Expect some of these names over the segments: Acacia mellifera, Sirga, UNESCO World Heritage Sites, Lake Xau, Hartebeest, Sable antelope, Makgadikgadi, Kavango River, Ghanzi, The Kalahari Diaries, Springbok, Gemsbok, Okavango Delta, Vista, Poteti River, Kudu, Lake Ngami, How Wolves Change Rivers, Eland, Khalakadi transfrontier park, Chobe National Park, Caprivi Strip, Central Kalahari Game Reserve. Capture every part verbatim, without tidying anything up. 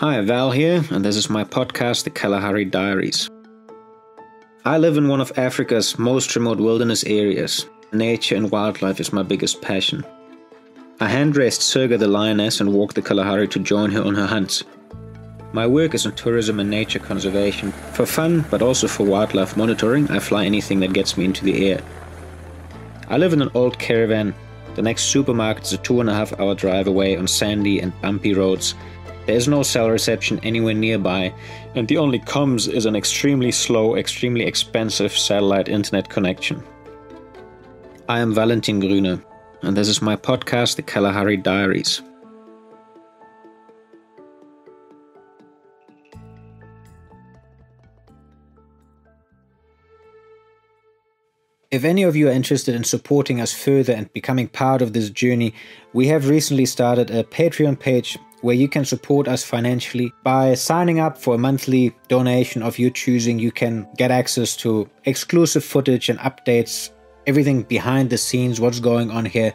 Hi, Val here, and this is my podcast, The Kalahari Diaries. I live in one of Africa's most remote wilderness areas. Nature and wildlife is my biggest passion. I hand-raised Sirga the lioness and walked the Kalahari to join her on her hunts. My work is in tourism and nature conservation. For fun, but also for wildlife monitoring, I fly anything that gets me into the air. I live in an old caravan. The next supermarket is a two and a half hour drive away on sandy and bumpy roads. There is no cell reception anywhere nearby, and the only comms is an extremely slow, extremely expensive satellite internet connection. I am Valentin Gruener, and this is my podcast, The Kalahari Diaries. If any of you are interested in supporting us further and becoming part of this journey, we have recently started a Patreon page where you can support us financially by signing up for a monthly donation of your choosing. You can get access to exclusive footage and updates, everything behind the scenes, what's going on here.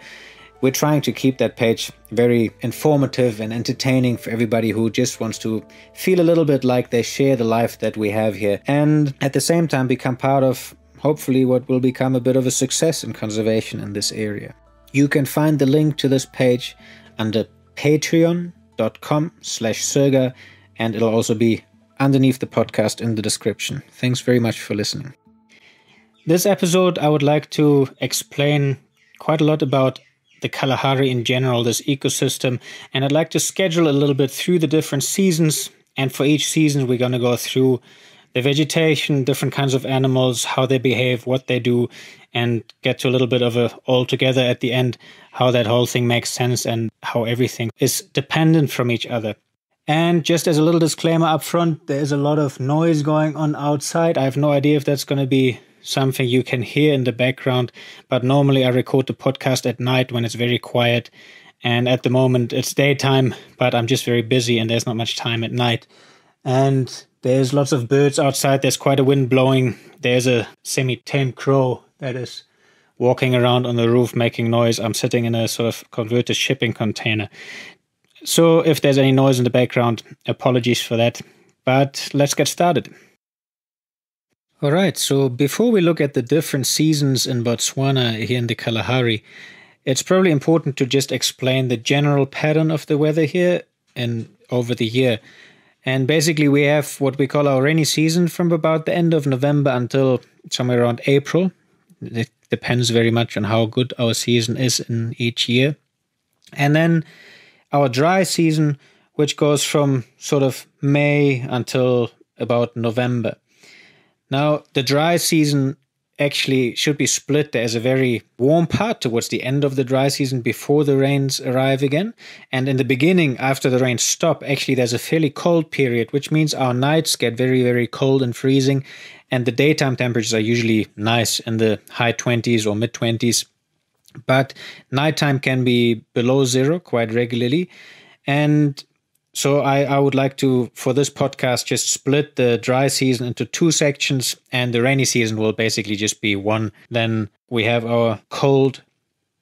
We're trying to keep that page very informative and entertaining for everybody who just wants to feel a little bit like they share the life that we have here, and at the same time become part of hopefully what will become a bit of a success in conservation in this area. You can find the link to this page under Patreon. dot com slash Sirga, and it'll also be underneath the podcast in the description. Thanks very much for listening. This episode I would like to explain quite a lot about the Kalahari in general, this ecosystem, and I'd like to schedule a little bit through the different seasons, and for each season we're going to go through the vegetation, different kinds of animals, how they behave, what they do, and get to a little bit of a all together at the end, how that whole thing makes sense and how everything is dependent from each other. And just as a little disclaimer up front, there is a lot of noise going on outside. I have no idea if that's going to be something you can hear in the background, but normally I record the podcast at night when it's very quiet, and at the moment it's daytime, but I'm just very busy and there's not much time at night. And there's lots of birds outside, there's quite a wind blowing, there's a semi-tame crow that is walking around on the roof making noise. I'm sitting in a sort of converted shipping container. So if there's any noise in the background, apologies for that. But let's get started. Alright, so before we look at the different seasons in Botswana here in the Kalahari, it's probably important to just explain the general pattern of the weather here and over the year. And basically we have what we call our rainy season from about the end of November until somewhere around April. It depends very much on how good our season is in each year. And then our dry season, which goes from sort of May until about November. Now, the dry season actually should be split. There's a very warm part towards the end of the dry season before the rains arrive again, and in the beginning after the rains stop, actually there's a fairly cold period, which means our nights get very very cold and freezing, and the daytime temperatures are usually nice in the high twenties or mid twenties, but nighttime can be below zero quite regularly. And so I, I would like to, for this podcast, just split the dry season into two sections, and the rainy season will basically just be one. Then we have our cold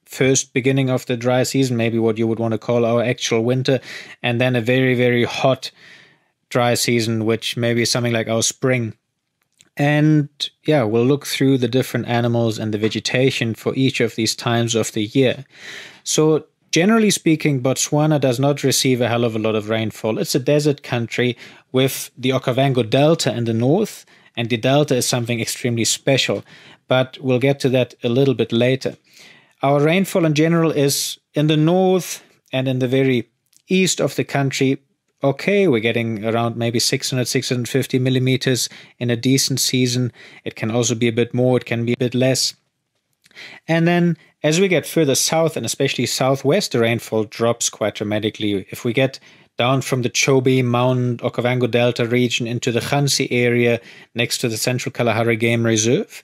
first beginning of the dry season, maybe what you would want to call our actual winter, and then a very, very hot dry season, which maybe is something like our spring. And yeah, we'll look through the different animals and the vegetation for each of these times of the year. So generally speaking, Botswana does not receive a hell of a lot of rainfall. It's a desert country with the Okavango Delta in the north, and the delta is something extremely special, but we'll get to that a little bit later. Our rainfall in general is in the north and in the very east of the country. Okay, we're getting around maybe six hundred, six hundred fifty millimeters in a decent season. It can also be a bit more, it can be a bit less. And then as we get further south, and especially southwest, the rainfall drops quite dramatically. If we get down from the Chobe Mountain, Okavango Delta region into the Ghanzi area next to the Central Kalahari Game Reserve,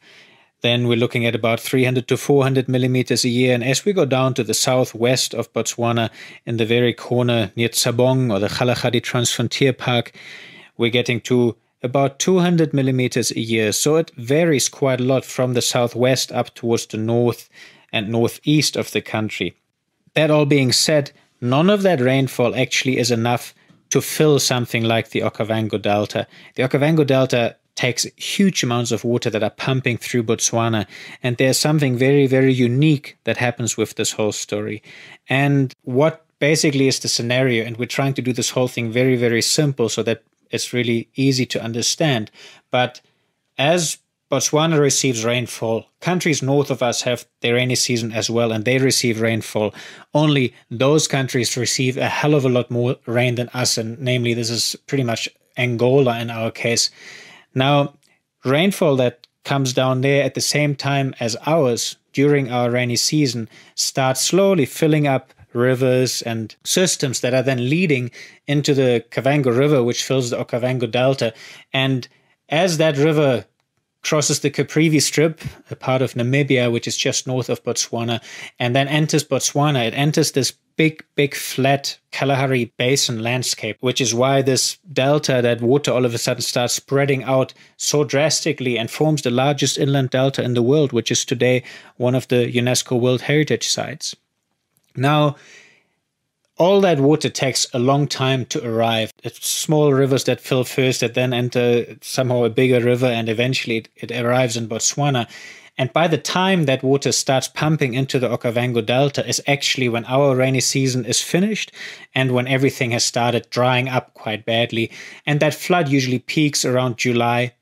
then we're looking at about three hundred to four hundred millimeters a year. And as we go down to the southwest of Botswana, in the very corner near Tsabong or the Khalakadi transfrontier park, we're getting to about two hundred millimeters a year. So it varies quite a lot from the southwest up towards the north and northeast of the country. That all being said, none of that rainfall actually is enough to fill something like the Okavango Delta. The Okavango Delta takes huge amounts of water that are pumping through Botswana, and there's something very, very unique that happens with this whole story. And what basically is the scenario, and we're trying to do this whole thing very, very simple so that it's really easy to understand. But as Botswana receives rainfall, countries north of us have their rainy season as well, and they receive rainfall. Only those countries receive a hell of a lot more rain than us, and namely this is pretty much Angola in our case. Now, rainfall that comes down there at the same time as ours during our rainy season starts slowly filling up rivers and systems that are then leading into the Kavango River, which fills the Okavango Delta. And as that river crosses the Caprivi Strip, a part of Namibia, which is just north of Botswana, and then enters Botswana, it enters this big, big, flat Kalahari Basin landscape, which is why this delta, that water all of a sudden starts spreading out so drastically and forms the largest inland delta in the world, which is today one of the UNESCO World Heritage Sites. Now, all that water takes a long time to arrive. It's small rivers that fill first, that then enter somehow a bigger river, and eventually it, it arrives in Botswana. And by the time that water starts pumping into the Okavango Delta is actually when our rainy season is finished and when everything has started drying up quite badly. And that flood usually peaks around July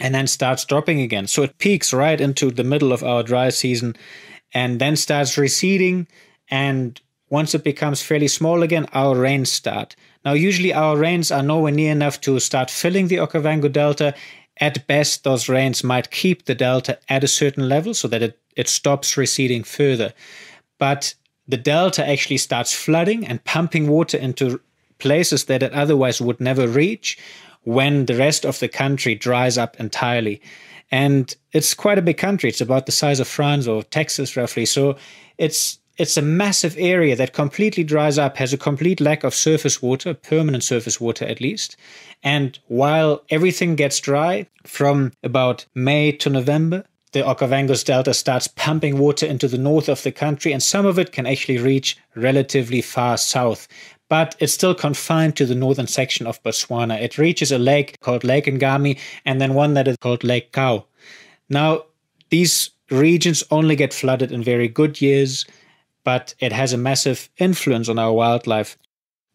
and then starts dropping again. So it peaks right into the middle of our dry season and then starts receding, and once it becomes fairly small again, our rains start. Now, usually our rains are nowhere near enough to start filling the Okavango Delta. At best, those rains might keep the delta at a certain level so that it, it stops receding further. But the delta actually starts flooding and pumping water into places that it otherwise would never reach when the rest of the country dries up entirely. And it's quite a big country. It's about the size of France or Texas, roughly. So it's... It's a massive area that completely dries up, has a complete lack of surface water, permanent surface water at least. And while everything gets dry from about May to November, the Okavango's Delta starts pumping water into the north of the country, and some of it can actually reach relatively far south. But it's still confined to the northern section of Botswana. It reaches a lake called Lake Ngami, and then one that is called Lake Xau. Now, these regions only get flooded in very good years, but it has a massive influence on our wildlife.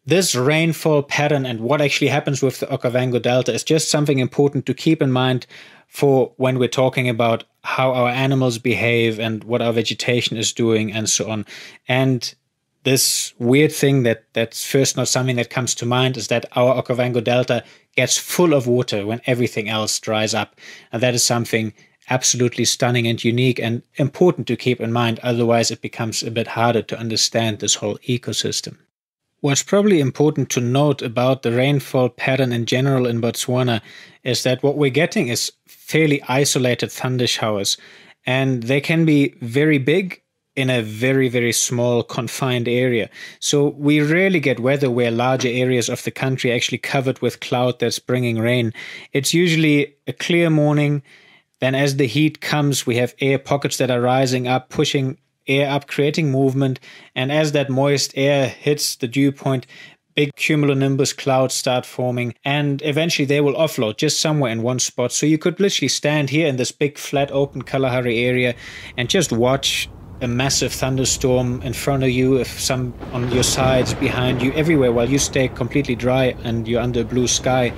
This rainfall pattern and what actually happens with the Okavango Delta is just something important to keep in mind for when we're talking about how our animals behave and what our vegetation is doing and so on. And this weird thing that that's first not something that comes to mind is that our Okavango Delta gets full of water when everything else dries up. And that is something absolutely stunning and unique and important to keep in mind, otherwise it becomes a bit harder to understand this whole ecosystem. What's probably important to note about the rainfall pattern in general in Botswana is that what we're getting is fairly isolated thunder showers, and they can be very big in a very, very small confined area. So we rarely get weather where larger areas of the country are actually covered with cloud that's bringing rain. It's usually a clear morning. Then as the heat comes, we have air pockets that are rising up, pushing air up, creating movement. And as that moist air hits the dew point, big cumulonimbus clouds start forming. And eventually they will offload just somewhere in one spot. So you could literally stand here in this big, flat, open Kalahari area and just watch a massive thunderstorm in front of you, if some on your sides, behind you, everywhere, while you stay completely dry and you're under a blue sky.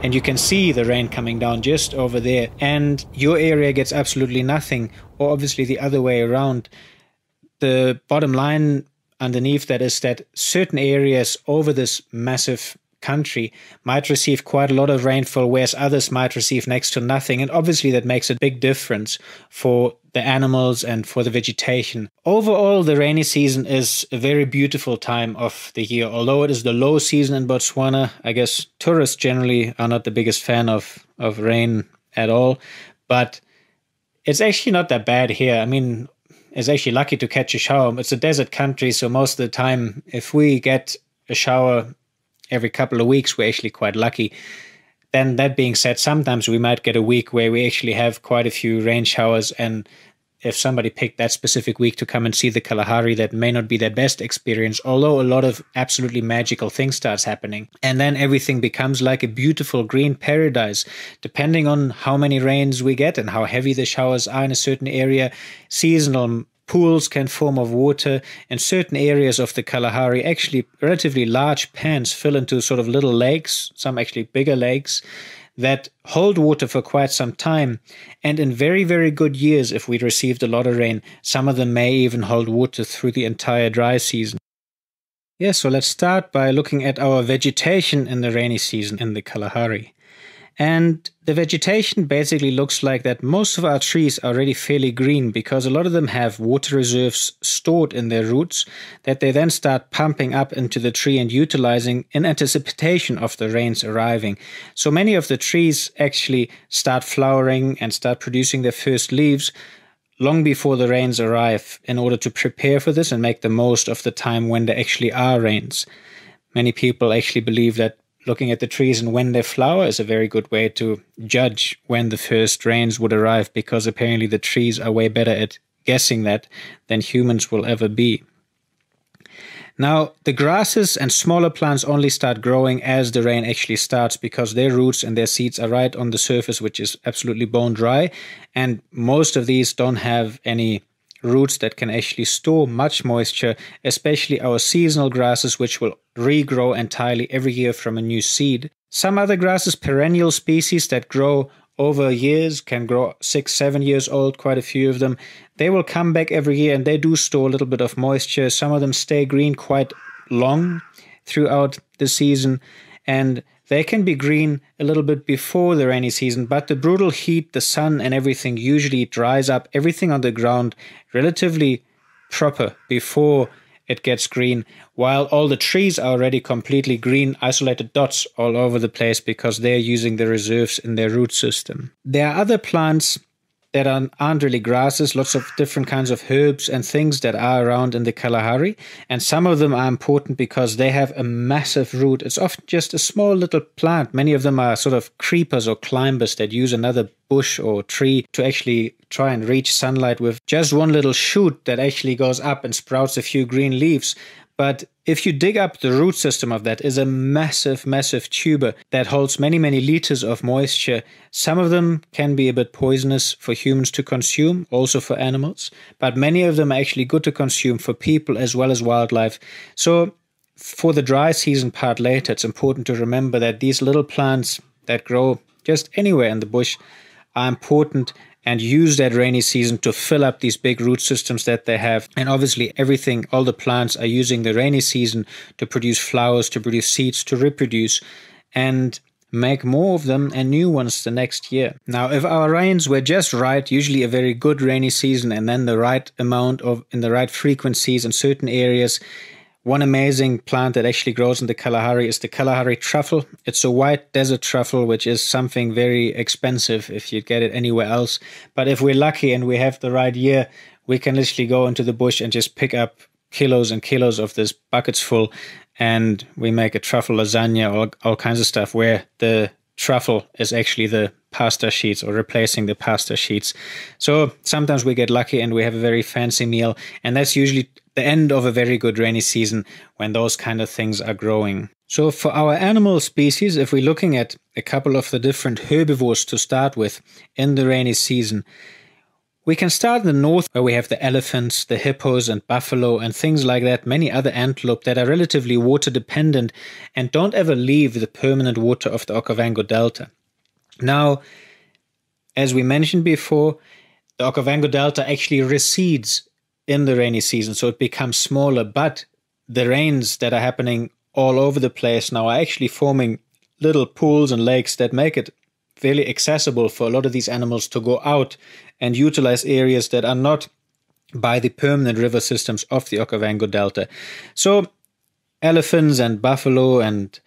And you can see the rain coming down just over there, and your area gets absolutely nothing, or obviously the other way around. The bottom line underneath that is that certain areas over this massive country might receive quite a lot of rainfall, whereas others might receive next to nothing. And obviously that makes a big difference for the animals and for the vegetation. Overall, the rainy season is a very beautiful time of the year, although it is the low season in Botswana. I guess tourists generally are not the biggest fan of, of rain at all, but it's actually not that bad here. I mean, it's actually lucky to catch a shower. It's a desert country, so most of the time, if we get a shower every couple of weeks, we're actually quite lucky. Then that being said, sometimes we might get a week where we actually have quite a few rain showers, and if somebody picked that specific week to come and see the Kalahari, that may not be their best experience, although a lot of absolutely magical things starts happening. And then everything becomes like a beautiful green paradise, depending on how many rains we get and how heavy the showers are in a certain area. Seasonal pools can form of water, and certain areas of the Kalahari, actually relatively large pans fill into sort of little lakes, some actually bigger lakes, that hold water for quite some time. And in very, very good years, if we received a lot of rain, some of them may even hold water through the entire dry season. Yeah, so let's start by looking at our vegetation in the rainy season in the Kalahari. And the vegetation basically looks like that most of our trees are already fairly green because a lot of them have water reserves stored in their roots that they then start pumping up into the tree and utilizing in anticipation of the rains arriving. So many of the trees actually start flowering and start producing their first leaves long before the rains arrive in order to prepare for this and make the most of the time when there actually are rains. Many people actually believe that looking at the trees and when they flower is a very good way to judge when the first rains would arrive, because apparently the trees are way better at guessing that than humans will ever be. Now, the grasses and smaller plants only start growing as the rain actually starts, because their roots and their seeds are right on the surface, which is absolutely bone dry, and most of these don't have any roots that can actually store much moisture, especially our seasonal grasses, which will regrow entirely every year from a new seed. Some other grasses, perennial species that grow over years, can grow six, seven years old, quite a few of them. They will come back every year and they do store a little bit of moisture. Some of them stay green quite long throughout the season, and they can be green a little bit before the rainy season, but the brutal heat, the sun and everything usually dries up everything on the ground relatively proper before it gets green, while all the trees are already completely green, isolated dots all over the place because they're using the reserves in their root system. There are other plants that aren't really grasses, lots of different kinds of herbs and things that are around in the Kalahari. And some of them are important because they have a massive root. It's often just a small little plant. Many of them are sort of creepers or climbers that use another bush or tree to actually try and reach sunlight with just one little shoot that actually goes up and sprouts a few green leaves. But if you dig up, the root system of that is a massive, massive tuber that holds many, many liters of moisture. Some of them can be a bit poisonous for humans to consume, also for animals, but many of them are actually good to consume for people as well as wildlife. So for the dry season part later, it's important to remember that these little plants that grow just anywhere in the bush are important and use that rainy season to fill up these big root systems that they have. And obviously everything, all the plants are using the rainy season to produce flowers, to produce seeds, to reproduce and make more of them and new ones the next year. Now, if our rains were just right, usually a very good rainy season and then the right amount of in the right frequencies in certain areas. One amazing plant that actually grows in the Kalahari is the Kalahari truffle. It's a white desert truffle, which is something very expensive if you get it anywhere else. But if we're lucky and we have the right year, we can literally go into the bush and just pick up kilos and kilos of this, buckets full, and we make a truffle lasagna, all, all kinds of stuff where the truffle is actually the pasta sheets or replacing the pasta sheets. So sometimes we get lucky and we have a very fancy meal, and that's usually the end of a very good rainy season when those kind of things are growing. So for our animal species, if we're looking at a couple of the different herbivores to start with in the rainy season, we can start in the north where we have the elephants, the hippos and buffalo and things like that, many other antelope that are relatively water dependent and don't ever leave the permanent water of the Okavango Delta. Now, as we mentioned before, the Okavango Delta actually recedes in the rainy season, so it becomes smaller, but the rains that are happening all over the place now are actually forming little pools and lakes that make it fairly accessible for a lot of these animals to go out and utilize areas that are not by the permanent river systems of the Okavango Delta. So elephants and buffalo and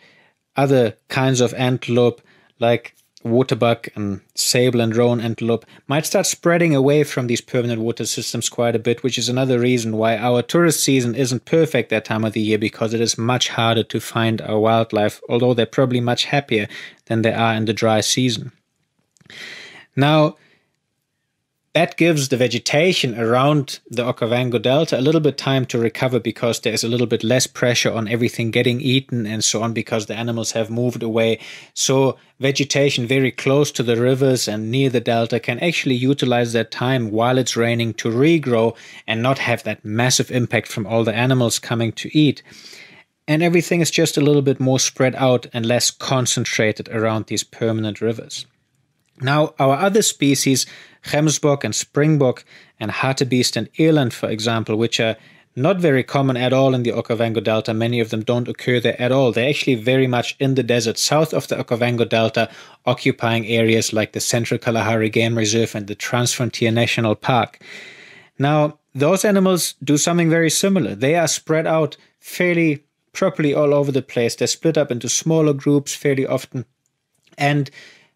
other kinds of antelope like Waterbuck and sable and roan antelope might start spreading away from these permanent water systems quite a bit, which is another reason why our tourist season isn't perfect that time of the year, because it is much harder to find our wildlife, although they're probably much happier than they are in the dry season. Now, That gives the vegetation around the Okavango Delta a little bit time to recover because there's a little bit less pressure on everything getting eaten and so on because the animals have moved away. So vegetation very close to the rivers and near the delta can actually utilize that time while it's raining to regrow and not have that massive impact from all the animals coming to eat. And everything is just a little bit more spread out and less concentrated around these permanent rivers. Now, our other species, Gemsbok and Springbok and Hartebeest and Eland, for example, which are not very common at all in the Okavango Delta. Many of them don't occur there at all. They're actually very much in the desert south of the Okavango Delta, occupying areas like the Central Kalahari Game Reserve and the Transfrontier National Park. Now, those animals do something very similar. They are spread out fairly properly all over the place. They're split up into smaller groups fairly often and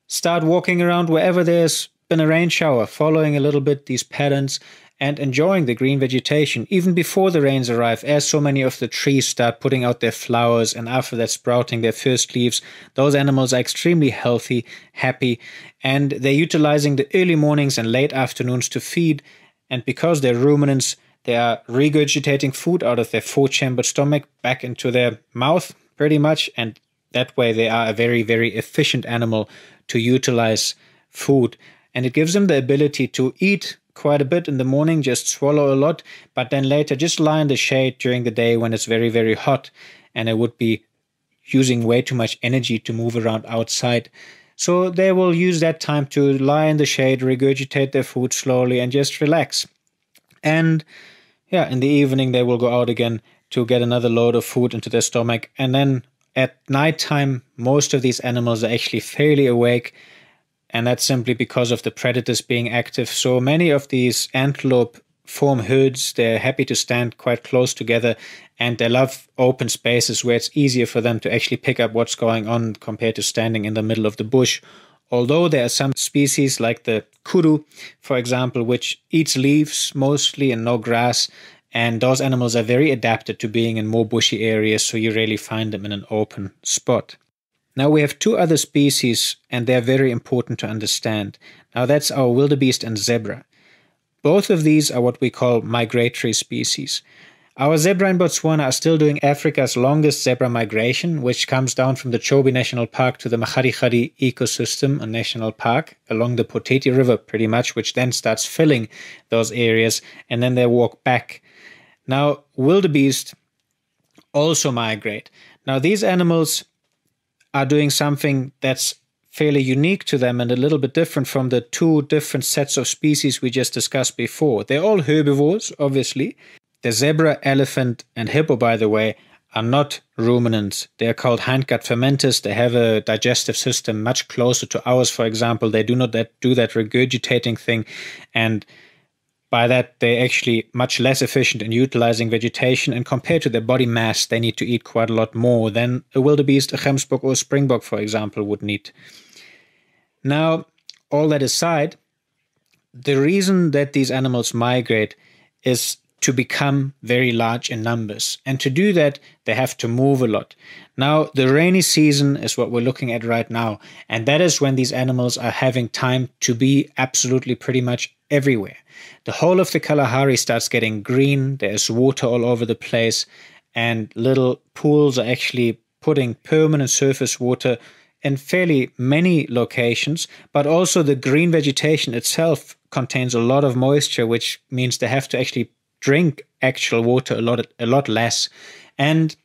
start walking around wherever there's been a rain shower, following a little bit these patterns and enjoying the green vegetation even before the rains arrive, as so many of the trees start putting out their flowers and after that sprouting their first leaves. Those animals are extremely healthy, happy, and they're utilizing the early mornings and late afternoons to feed, and because they're ruminants, they are regurgitating food out of their four-chambered stomach back into their mouth pretty much, and that way they are a very, very efficient animal to utilize food. And it gives them the ability to eat quite a bit in the morning, just swallow a lot, but then later just lie in the shade during the day when it's very, very hot, and it would be using way too much energy to move around outside. So they will use that time to lie in the shade, regurgitate their food slowly, and just relax. And yeah, in the evening they will go out again to get another load of food into their stomach, and then at nighttime, most of these animals are actually fairly awake, and that's simply because of the predators being active. So many of these antelope form herds. They're happy to stand quite close together, and they love open spaces where it's easier for them to actually pick up what's going on compared to standing in the middle of the bush. Although there are some species like the Kudu, for example, which eats leaves mostly and no grass, and those animals are very adapted to being in more bushy areas, so you rarely find them in an open spot. Now we have two other species, and they're very important to understand. Now that's our wildebeest and zebra. Both of these are what we call migratory species. Our zebra in Botswana are still doing Africa's longest zebra migration, which comes down from the Chobe National Park to the Makgadikgadi ecosystem, a national park, along the Poteti River pretty much, which then starts filling those areas, and then they walk back. Now, wildebeest also migrate. Now, these animals are doing something that's fairly unique to them and a little bit different from the two different sets of species we just discussed before. They're all herbivores, obviously. The zebra, elephant, and hippo, by the way, are not ruminants. They are called hindgut fermenters. They have a digestive system much closer to ours, for example. They do not that, do that regurgitating thing, and by that, they're actually much less efficient in utilizing vegetation, and compared to their body mass, they need to eat quite a lot more than a wildebeest, a gemsbok, or a springbok, for example, would need. Now, all that aside, the reason that these animals migrate is to become very large in numbers, and to do that, they have to move a lot. Now, the rainy season is what we're looking at right now, and that is when these animals are having time to be absolutely pretty much everywhere. The whole of the Kalahari starts getting green, there's water all over the place, and little pools are actually putting permanent surface water in fairly many locations, but also the green vegetation itself contains a lot of moisture, which means they have to actually drink actual water a lot, a lot less. And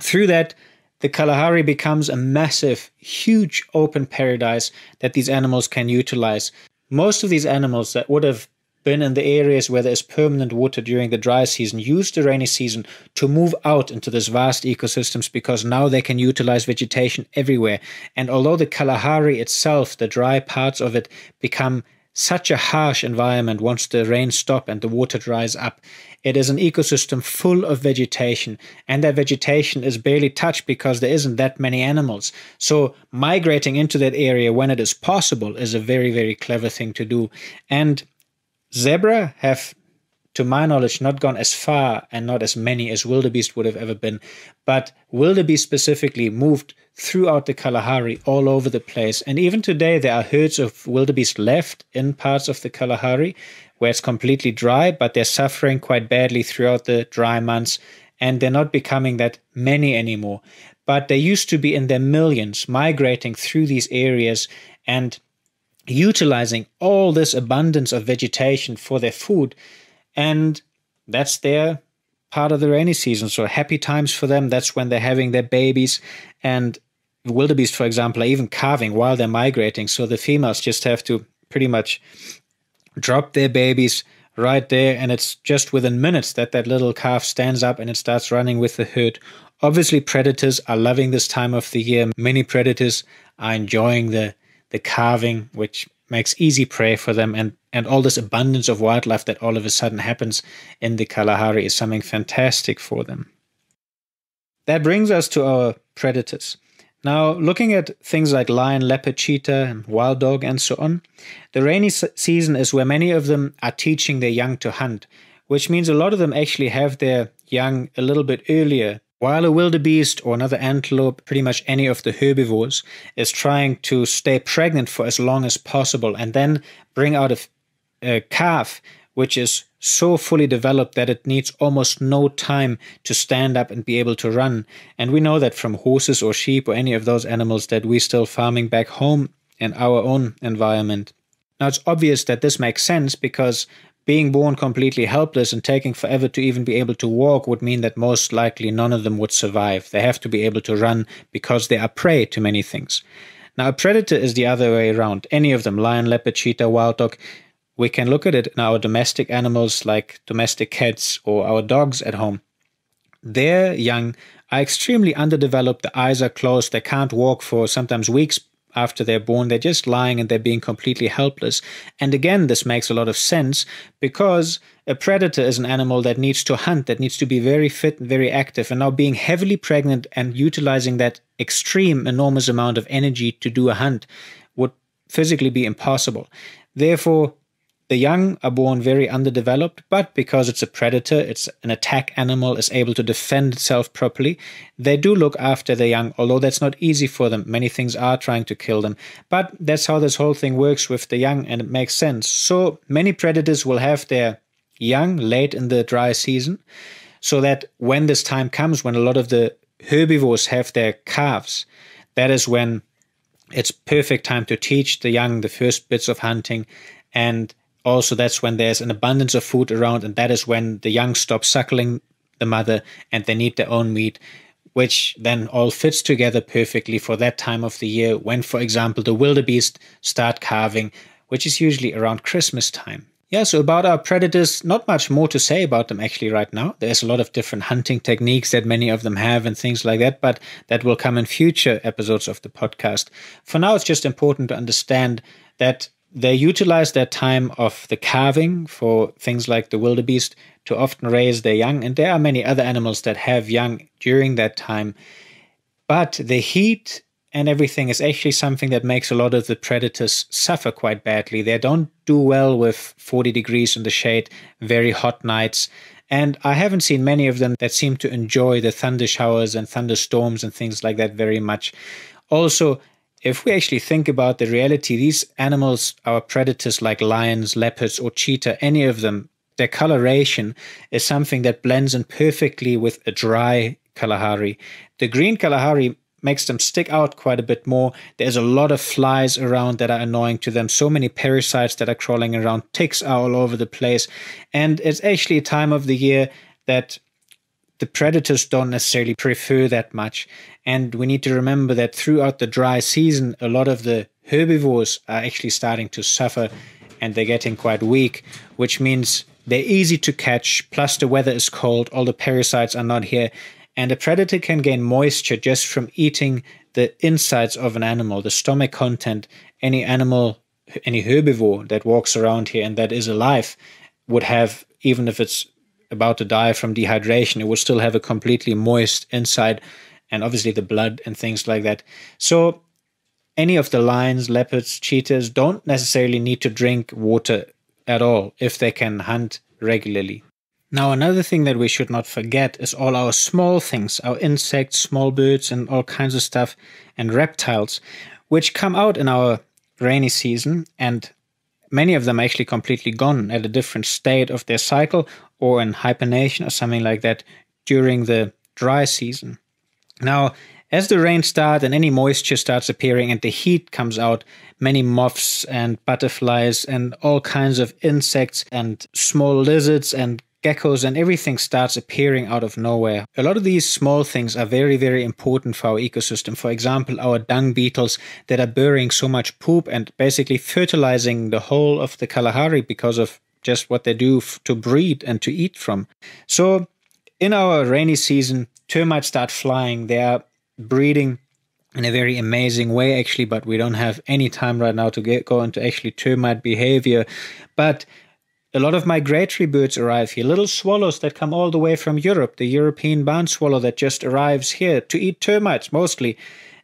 through that, the Kalahari becomes a massive, huge open paradise that these animals can utilize. Most of these animals that would have been in the areas where there is permanent water during the dry season use the rainy season to move out into these vast ecosystems because now they can utilize vegetation everywhere. And although the Kalahari itself, the dry parts of it, become such a harsh environment once the rains stop and the water dries up, it is an ecosystem full of vegetation, and that vegetation is barely touched because there isn't that many animals. So migrating into that area when it is possible is a very, very clever thing to do. And zebra have to my knowledge, not gone as far and not as many as wildebeest would have ever been. But wildebeest specifically moved throughout the Kalahari all over the place. And even today, there are herds of wildebeest left in parts of the Kalahari where it's completely dry, but they're suffering quite badly throughout the dry months. And they're not becoming that many anymore. But they used to be in their millions migrating through these areas and utilizing all this abundance of vegetation for their food. And that's their part of the rainy season. So happy times for them. That's when they're having their babies. And wildebeest, for example, are even calving while they're migrating. So the females just have to pretty much drop their babies right there. And it's just within minutes that that little calf stands up and it starts running with the herd. Obviously, predators are loving this time of the year. Many predators are enjoying the, the calving, which makes easy prey for them. And, and all this abundance of wildlife that all of a sudden happens in the Kalahari is something fantastic for them. That brings us to our predators. Now, looking at things like lion, leopard, cheetah, and wild dog, and so on, the rainy season is where many of them are teaching their young to hunt, which means a lot of them actually have their young a little bit earlier. While a wildebeest or another antelope, pretty much any of the herbivores, is trying to stay pregnant for as long as possible and then bring out a, a calf which is so fully developed that it needs almost no time to stand up and be able to run. And we know that from horses or sheep or any of those animals that we're still farming back home in our own environment. Now, it's obvious that this makes sense because being born completely helpless and taking forever to even be able to walk would mean that most likely none of them would survive. They have to be able to run because they are prey to many things. Now, a predator is the other way around. Any of them, lion, leopard, cheetah, wild dog, we can look at it in our domestic animals like domestic cats or our dogs at home. Their young are extremely underdeveloped. The eyes are closed. They can't walk for sometimes weeks after they're born. They're just lying and they're being completely helpless. And again, this makes a lot of sense because a predator is an animal that needs to hunt, that needs to be very fit and very active. And now being heavily pregnant and utilizing that extreme enormous amount of energy to do a hunt would physically be impossible. Therefore, the young are born very underdeveloped, but because it's a predator, it's an attack animal, is able to defend itself properly, they do look after their young, although that's not easy for them. Many things are trying to kill them. But that's how this whole thing works with the young, and it makes sense. So many predators will have their young late in the dry season, so that when this time comes, when a lot of the herbivores have their calves, that is when it's perfect time to teach the young the first bits of hunting. And also, that's when there's an abundance of food around, and that is when the young stop suckling the mother and they need their own meat, which then all fits together perfectly for that time of the year when, for example, the wildebeest start calving, which is usually around Christmas time. Yeah, so about our predators, not much more to say about them actually right now. There's a lot of different hunting techniques that many of them have and things like that, but that will come in future episodes of the podcast. For now, it's just important to understand that they utilize their time of the calving for things like the wildebeest to often raise their young, and there are many other animals that have young during that time. But the heat and everything is actually something that makes a lot of the predators suffer quite badly. They don't do well with forty degrees in the shade, very hot nights. And I haven't seen many of them that seem to enjoy the thunder showers and thunderstorms and things like that very much. Also, if we actually think about the reality, these animals, our predators like lions, leopards, or cheetah, any of them, their coloration is something that blends in perfectly with a dry Kalahari. The green Kalahari makes them stick out quite a bit more. There's a lot of flies around that are annoying to them. So many parasites that are crawling around. Ticks are all over the place. And it's actually a time of the year that the predators don't necessarily prefer that much. And we need to remember that throughout the dry season, a lot of the herbivores are actually starting to suffer and they're getting quite weak, which means they're easy to catch. Plus the weather is cold, all the parasites are not here. And a predator can gain moisture just from eating the insides of an animal, the stomach content. Any animal, any herbivore that walks around here and that is alive would have, even if it's about to die from dehydration, it will still have a completely moist inside, and obviously the blood and things like that. So any of the lions, leopards, cheetahs don't necessarily need to drink water at all if they can hunt regularly. Now another thing that we should not forget is all our small things, our insects, small birds and all kinds of stuff, and reptiles, which come out in our rainy season, and many of them are actually completely gone at a different state of their cycle or in hibernation or something like that during the dry season. Now, as the rain starts and any moisture starts appearing and the heat comes out, many moths and butterflies and all kinds of insects and small lizards and geckos and everything starts appearing out of nowhere. A lot of these small things are very, very important for our ecosystem. For example, our dung beetles that are burying so much poop and basically fertilizing the whole of the Kalahari because of just what they do f- to breed and to eat from. So in our rainy season, termites start flying. They are breeding in a very amazing way, actually, but we don't have any time right now to get, go into actually termite behavior. But a lot of migratory birds arrive here, little swallows that come all the way from Europe, the European barn swallow that just arrives here to eat termites mostly,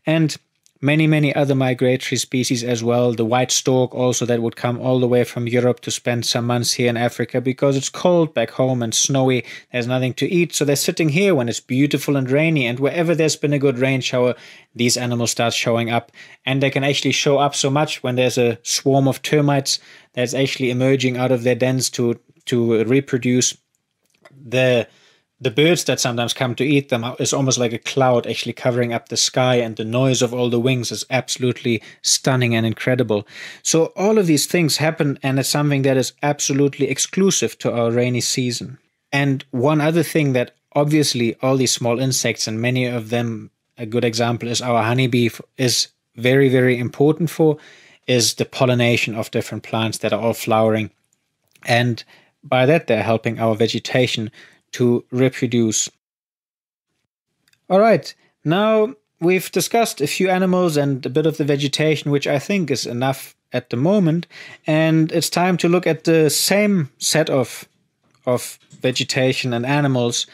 and many, many other migratory species as well. The white stork also that would come all the way from Europe to spend some months here in Africa because it's cold back home and snowy, there's nothing to eat, so they're sitting here when it's beautiful and rainy, and wherever there's been a good rain shower, these animals start showing up, and they can actually show up so much when there's a swarm of termites that's actually emerging out of their dens to to reproduce. The the birds that sometimes come to eat them is almost like a cloud actually covering up the sky, and the noise of all the wings is absolutely stunning and incredible. So all of these things happen, and it's something that is absolutely exclusive to our rainy season. And one other thing that obviously all these small insects, and many of them, a good example is our honeybee, is very, very important for is the pollination of different plants that are all flowering, and by that they're helping our vegetation to reproduce. All right, now we've discussed a few animals and a bit of the vegetation, which I think is enough at the moment, and it's time to look at the same set of of vegetation and animals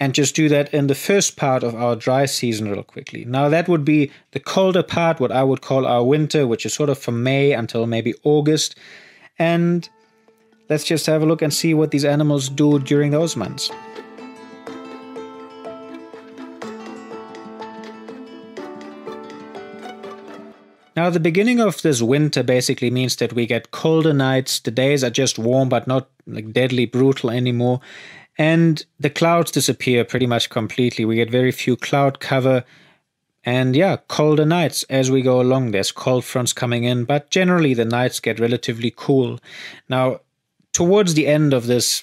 and just do that in the first part of our dry season real quickly. Now that would be the colder part, what I would call our winter, which is sort of from May until maybe August. And let's just have a look and see what these animals do during those months. Now the beginning of this winter basically means that we get colder nights, the days are just warm but not like deadly brutal anymore. And the clouds disappear pretty much completely. We get very few cloud cover, and yeah, colder nights as we go along. There's cold fronts coming in, but generally the nights get relatively cool. Now, towards the end of this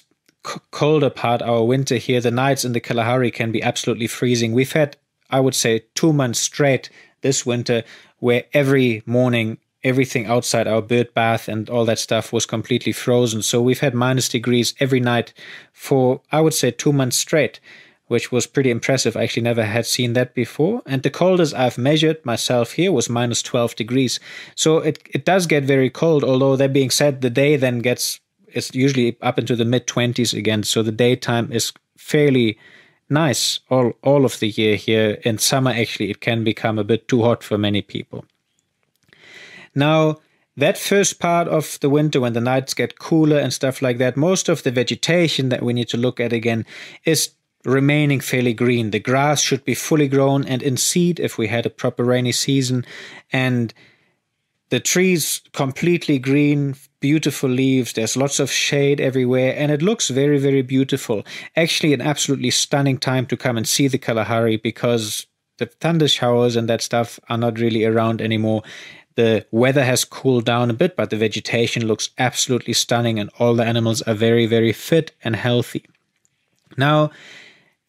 colder part, our winter here, the nights in the Kalahari can be absolutely freezing. We've had, I would say, two months straight this winter where every morning everything outside our bird bath and all that stuff was completely frozen. So we've had minus degrees every night for, I would say, two months straight, which was pretty impressive. I actually never had seen that before. And the coldest I've measured myself here was minus twelve degrees. So it, it does get very cold, although that being said, the day then gets, it's usually up into the mid twenties again. So the daytime is fairly nice all, all of the year here. In summer, actually, it can become a bit too hot for many people. Now, that first part of the winter when the nights get cooler and stuff like that, most of the vegetation that we need to look at again is remaining fairly green. The grass should be fully grown and in seed if we had a proper rainy season, and the trees completely green, beautiful leaves, there's lots of shade everywhere, and it looks very, very beautiful. Actually, an absolutely stunning time to come and see the Kalahari because the thunder showers and that stuff are not really around anymore. The weather has cooled down a bit, but the vegetation looks absolutely stunning and all the animals are very, very fit and healthy. Now,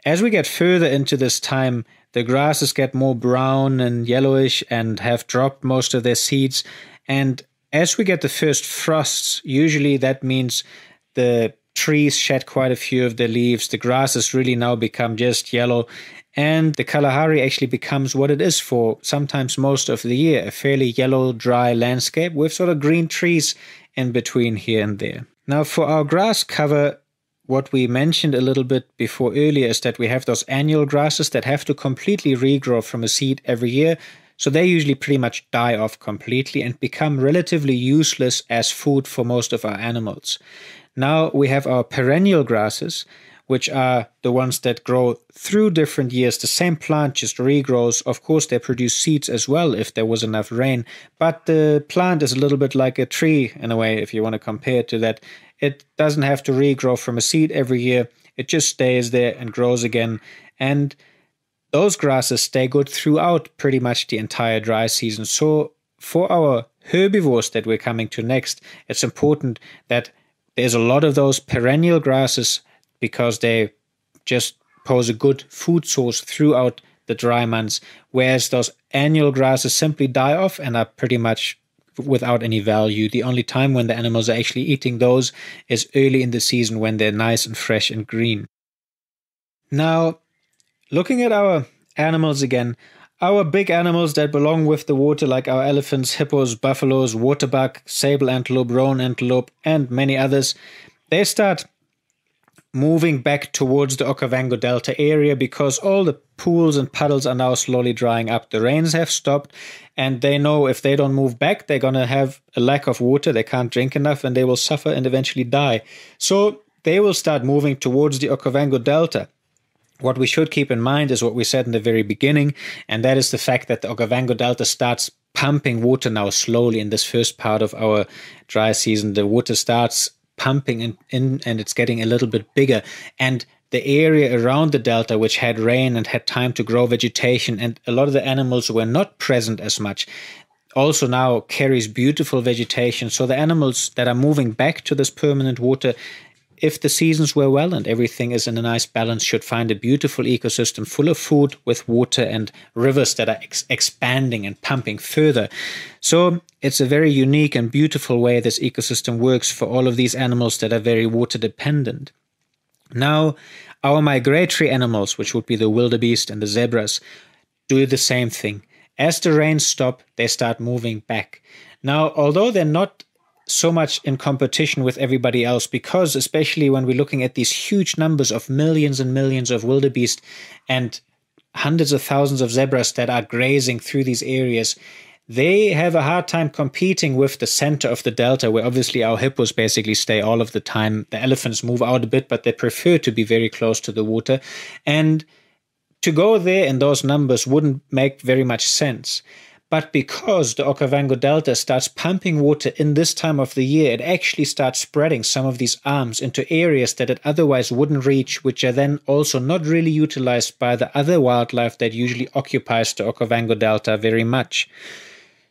as we get further into this time, the grasses get more brown and yellowish and have dropped most of their seeds. And as we get the first frosts, usually that means the trees shed quite a few of their leaves. The grasses really now become just yellow. And the Kalahari actually becomes what it is for sometimes most of the year, a fairly yellow, dry landscape with sort of green trees in between here and there. Now for our grass cover, what we mentioned a little bit before earlier is that we have those annual grasses that have to completely regrow from a seed every year. So they usually pretty much die off completely and become relatively useless as food for most of our animals. Now we have our perennial grasses, which are the ones that grow through different years. The same plant just regrows. Of course, they produce seeds as well if there was enough rain. But the plant is a little bit like a tree in a way, if you want to compare it to that. It doesn't have to regrow from a seed every year. It just stays there and grows again. And those grasses stay good throughout pretty much the entire dry season. So for our herbivores that we're coming to next, it's important that there's a lot of those perennial grasses because they just pose a good food source throughout the dry months, whereas those annual grasses simply die off and are pretty much without any value. The only time when the animals are actually eating those is early in the season when they're nice and fresh and green. Now, looking at our animals again, our big animals that belong with the water, like our elephants, hippos, buffaloes, waterbuck, sable antelope, roan antelope, and many others, they start moving back towards the Okavango Delta area because all the pools and puddles are now slowly drying up. The rains have stopped and they know if they don't move back, they're going to have a lack of water. They can't drink enough and they will suffer and eventually die. So they will start moving towards the Okavango Delta. What we should keep in mind is what we said in the very beginning, and that is the fact that the Okavango Delta starts pumping water now slowly in this first part of our dry season. The water starts pumping in, in and it's getting a little bit bigger, and the area around the delta, which had rain and had time to grow vegetation and a lot of the animals were not present as much, also now carries beautiful vegetation. So the animals that are moving back to this permanent water, if the seasons were well and everything is in a nice balance, should find a beautiful ecosystem full of food with water and rivers that are ex expanding and pumping further. So it's a very unique and beautiful way this ecosystem works for all of these animals that are very water dependent. Now, our migratory animals, which would be the wildebeest and the zebras, do the same thing. As the rains stop, they start moving back. Now, although they're not so much in competition with everybody else, because especially when we're looking at these huge numbers of millions and millions of wildebeest and hundreds of thousands of zebras that are grazing through these areas, they have a hard time competing with the center of the delta, where obviously our hippos basically stay all of the time. The elephants move out a bit, but they prefer to be very close to the water, and to go there in those numbers wouldn't make very much sense. But because the Okavango Delta starts pumping water in this time of the year, it actually starts spreading some of these arms into areas that it otherwise wouldn't reach, which are then also not really utilized by the other wildlife that usually occupies the Okavango Delta very much.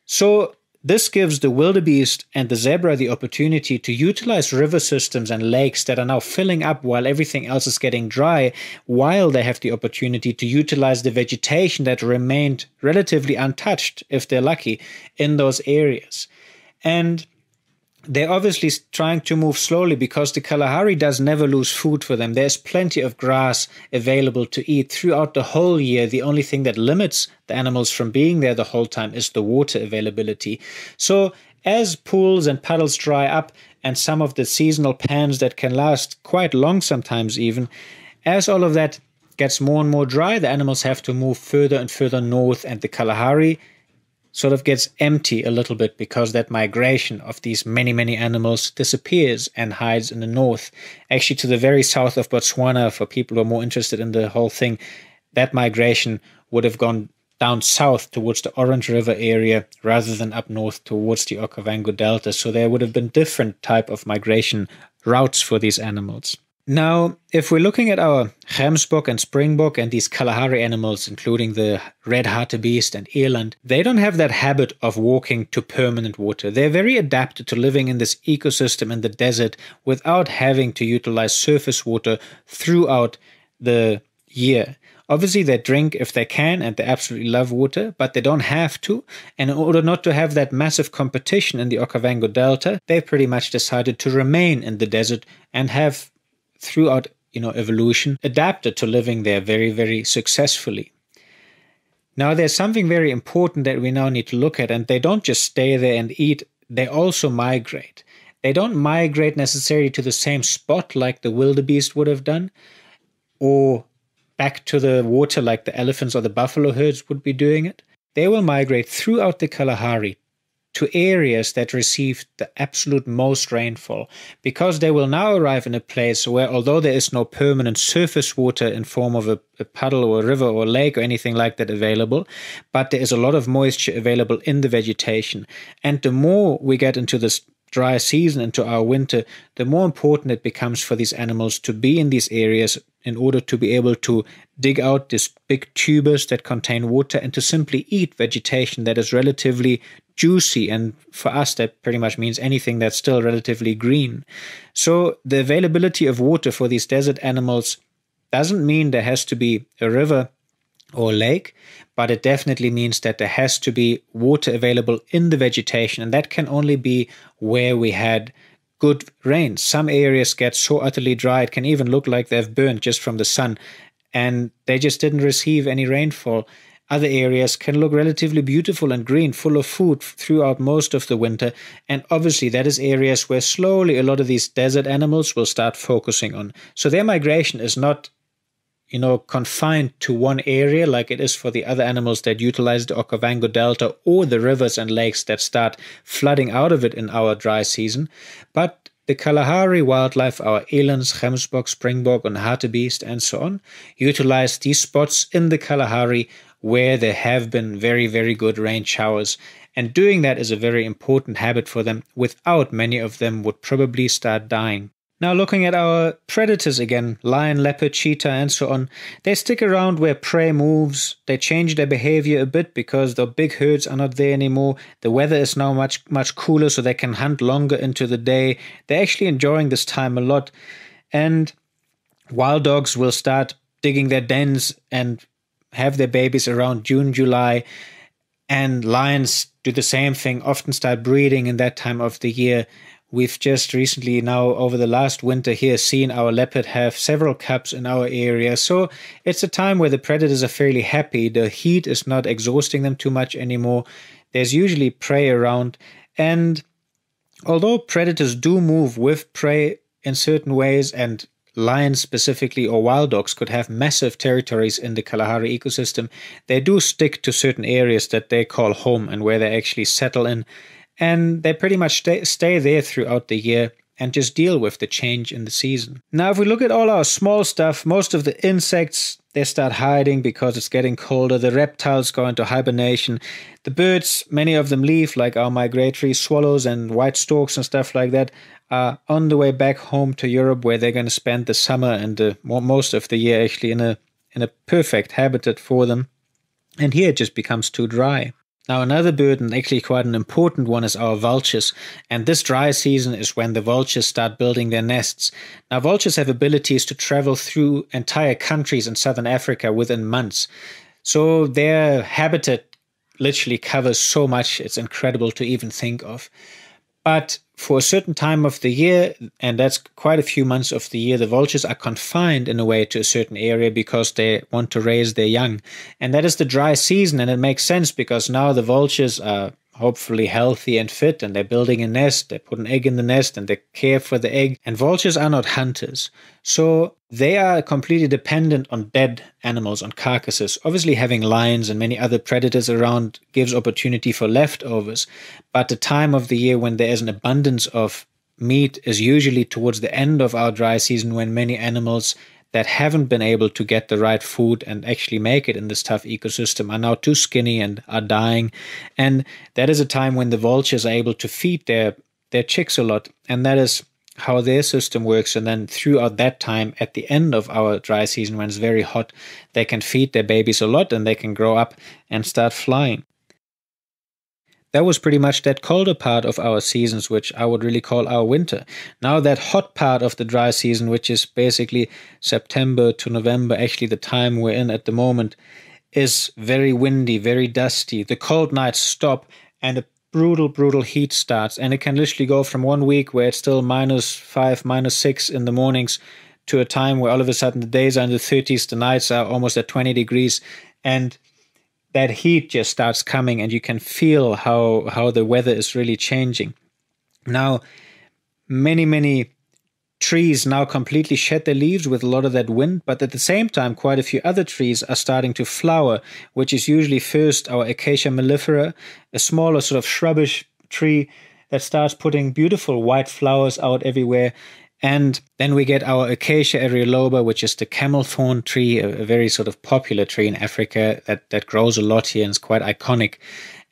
So this gives the wildebeest and the zebra the opportunity to utilize river systems and lakes that are now filling up while everything else is getting dry, while they have the opportunity to utilize the vegetation that remained relatively untouched, if they're lucky, in those areas. And they're obviously trying to move slowly because the Kalahari does never lose food for them. There's plenty of grass available to eat throughout the whole year. The only thing that limits the animals from being there the whole time is the water availability. So as pools and puddles dry up, and some of the seasonal pans that can last quite long sometimes even, as all of that gets more and more dry, the animals have to move further and further north, and the Kalahari sort of gets empty a little bit because that migration of these many, many animals disappears and hides in the north. Actually, to the very south of Botswana, for people who are more interested in the whole thing, that migration would have gone down south towards the Orange River area rather than up north towards the Okavango Delta. So there would have been different type of migration routes for these animals. Now, if we're looking at our Gemsbok and Springbok and these Kalahari animals, including the red Hartebeest and Eland, they don't have that habit of walking to permanent water. They're very adapted to living in this ecosystem in the desert without having to utilize surface water throughout the year. Obviously, they drink if they can, and they absolutely love water, but they don't have to. And in order not to have that massive competition in the Okavango Delta, they've pretty much decided to remain in the desert and have, throughout you know evolution, adapted to living there very, very successfully. Now, there's something very important that we now need to look at, and they don't just stay there and eat, they also migrate. They don't migrate necessarily to the same spot like the wildebeest would have done, or back to the water like the elephants or the buffalo herds would be doing it. they will migrate throughout the Kalahari to areas that received the absolute most rainfall, because they will now arrive in a place where, although there is no permanent surface water in form of a, a puddle or a river or a lake or anything like that available, but there is a lot of moisture available in the vegetation. And the more we get into this dry season, into our winter, the more important it becomes for these animals to be in these areas in order to be able to dig out these big tubers that contain water and to simply eat vegetation that is relatively juicy. And for us, that pretty much means anything that's still relatively green. So the availability of water for these desert animals doesn't mean there has to be a river or lake, but it definitely means that there has to be water available in the vegetation, and that can only be where we had good rain. Some areas get so utterly dry, it can even look like they've burned just from the sun, and they just didn't receive any rainfall. Other areas can look relatively beautiful and green, full of food throughout most of the winter, and obviously that is areas where slowly a lot of these desert animals will start focusing on. So their migration is not, you know, confined to one area like it is for the other animals that utilize the Okavango Delta or the rivers and lakes that start flooding out of it in our dry season. But the Kalahari wildlife, our elands, Gemsbok, Springbok and Hartebeest and so on, utilize these spots in the Kalahari where there have been very, very good rain showers. And doing that is a very important habit for them. Without, many of them would probably start dying. Now looking at our predators again, lion, leopard, cheetah and so on, they stick around where prey moves, they change their behavior a bit because the big herds are not there anymore, the weather is now much, much cooler so they can hunt longer into the day, they're actually enjoying this time a lot, and wild dogs will start digging their dens and have their babies around June, July, and lions do the same thing, often start breeding in that time of the year. We've just recently now, over the last winter here, seen our leopard have several cubs in our area. So it's a time where the predators are fairly happy. The heat is not exhausting them too much anymore. There's usually prey around. And although predators do move with prey in certain ways, and lions specifically or wild dogs could have massive territories in the Kalahari ecosystem, they do stick to certain areas that they call home and where they actually settle in. And they pretty much stay, stay there throughout the year and just deal with the change in the season. Now, if we look at all our small stuff, most of the insects, they start hiding because it's getting colder. The reptiles go into hibernation. The birds, many of them leave, like our migratory swallows and white storks and stuff like that, are on the way back home to Europe, where they're going to spend the summer and the, most of the year actually in a, in a perfect habitat for them. And here it just becomes too dry. Now another bird, and actually quite an important one, is our vultures, and this dry season is when the vultures start building their nests. Now vultures have abilities to travel through entire countries in southern Africa within months, so their habitat literally covers so much it's incredible to even think of. But for a certain time of the year, and that's quite a few months of the year, the vultures are confined in a way to a certain area because they want to raise their young. And that is the dry season, and it makes sense because now the vultures are hopefully healthy and fit, and they're building a nest, they put an egg in the nest, and they care for the egg. And vultures are not hunters, so they are completely dependent on dead animals, on carcasses. Obviously having lions and many other predators around gives opportunity for leftovers, but the time of the year when there is an abundance of meat is usually towards the end of our dry season, when many animals that haven't been able to get the right food and actually make it in this tough ecosystem are now too skinny and are dying. And that is a time when the vultures are able to feed their, their chicks a lot. And that is how their system works. And then throughout that time, at the end of our dry season, when it's very hot, they can feed their babies a lot and they can grow up and start flying. That was pretty much that colder part of our seasons, which I would really call our winter. Now that hot part of the dry season, which is basically September to November, actually the time we're in at the moment, is very windy, very dusty. The cold nights stop and the brutal, brutal heat starts. And it can literally go from one week where it's still minus five, minus six in the mornings to a time where all of a sudden the days are in the thirties, the nights are almost at twenty degrees. And that heat just starts coming, and you can feel how, how the weather is really changing. Now, many, many trees now completely shed their leaves with a lot of that wind, but at the same time quite a few other trees are starting to flower, which is usually first our Acacia mellifera, a smaller sort of shrubbish tree that starts putting beautiful white flowers out everywhere. And then we get our Acacia areoloba, which is the camel thorn tree, a very sort of popular tree in Africa that, that grows a lot here and is quite iconic.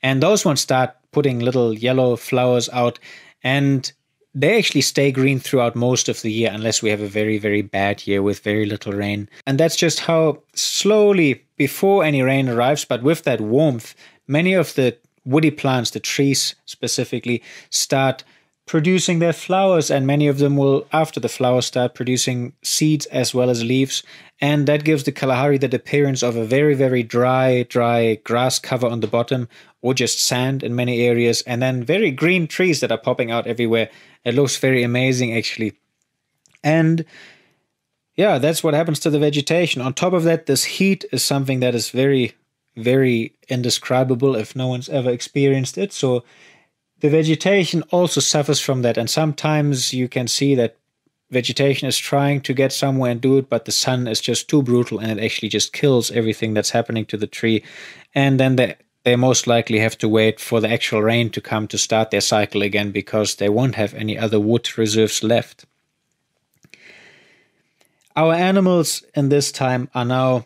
And those ones start putting little yellow flowers out, and they actually stay green throughout most of the year unless we have a very, very bad year with very little rain. And that's just how slowly, before any rain arrives, but with that warmth, many of the woody plants, the trees specifically, start producing their flowers, and many of them will, after the flowers, start producing seeds as well as leaves. And that gives the Kalahari that appearance of a very, very dry, dry grass cover on the bottom, or just sand in many areas, and then very green trees that are popping out everywhere. It looks very amazing, actually. And yeah, that's what happens to the vegetation. On top of that, this heat is something that is very, very indescribable if no one's ever experienced it. So the vegetation also suffers from that, and sometimes you can see that vegetation is trying to get somewhere and do it, but the sun is just too brutal, and it actually just kills everything that's happening to the tree. And then they, they most likely have to wait for the actual rain to come to start their cycle again, because they won't have any other wood reserves left. Our animals in this time are now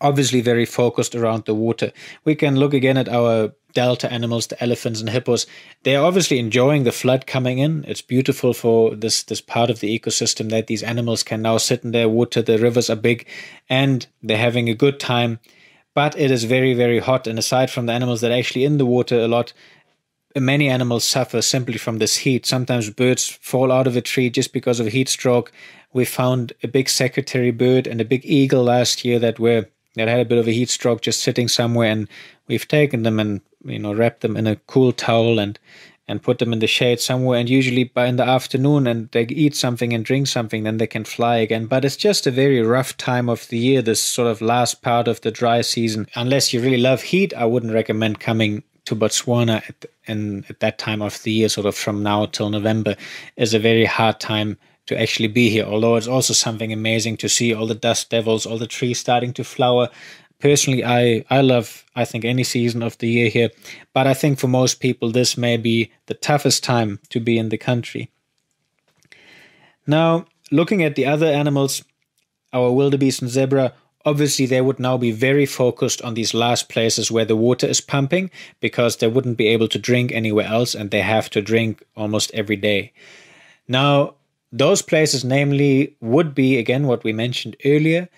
obviously very focused around the water. We can look again at our delta animals, the elephants and hippos. They're obviously enjoying the flood coming in. It's beautiful for this this part of the ecosystem that these animals can now sit in their water. The rivers are big and they're having a good time, but it is very, very hot. And aside from the animals that are actually in the water a lot, many animals suffer simply from this heat. Sometimes birds fall out of a tree just because of a heat stroke. We found a big secretary bird and a big eagle last year that were that had a bit of a heat stroke just sitting somewhere, and we've taken them and, you know, wrapped them in a cool towel and and put them in the shade somewhere, and usually by in the afternoon, and they eat something and drink something, then they can fly again. But it's just a very rough time of the year, this sort of last part of the dry season. Unless you really love heat, I wouldn't recommend coming to Botswana at, in, at that time of the year. Sort of from now till November is a very hard time to actually be here, although it's also something amazing to see all the dust devils, all the trees starting to flower. Personally, I, I love, I think, any season of the year here, but I think for most people this may be the toughest time to be in the country. Now, looking at the other animals, our wildebeest and zebra, obviously they would now be very focused on these last places where the water is pumping, because they wouldn't be able to drink anywhere else, and they have to drink almost every day. Now, those places namely would be, again, what we mentioned earlier.